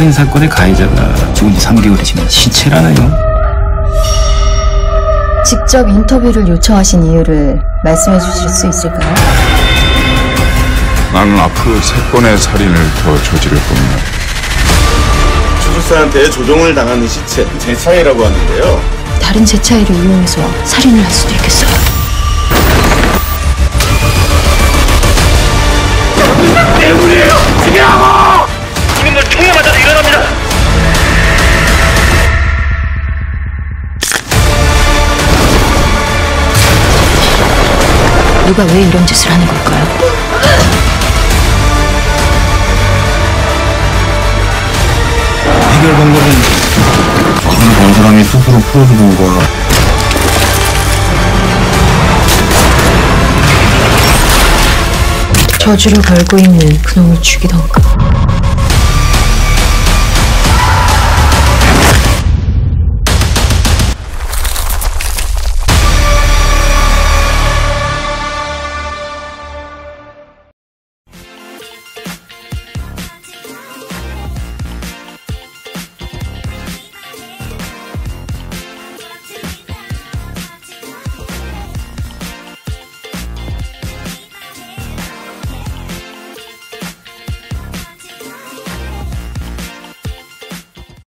살인 사건의 가해자가 죽은 지 3개월이 지난 시체라네요. 직접 인터뷰를 요청하신 이유를 말씀해 주실 수 있을까요? 나는 앞으로 3건의 살인을 더 저지를 겁니다. 주술사한테 조종을 당하는 시체, 제차이라고 하는데요. 다른 제차이를 이용해서 살인을 할 수도 있겠어요. 대군이에요! 지겨워! 이놈들 총에 맞아서 일어납니다! 누가 왜 이런 짓을 하는 걸까요? 해결 방법은 그런 사람이 스스로 풀어주는 거야. 저주를 걸고 있는 그놈을 죽이던가.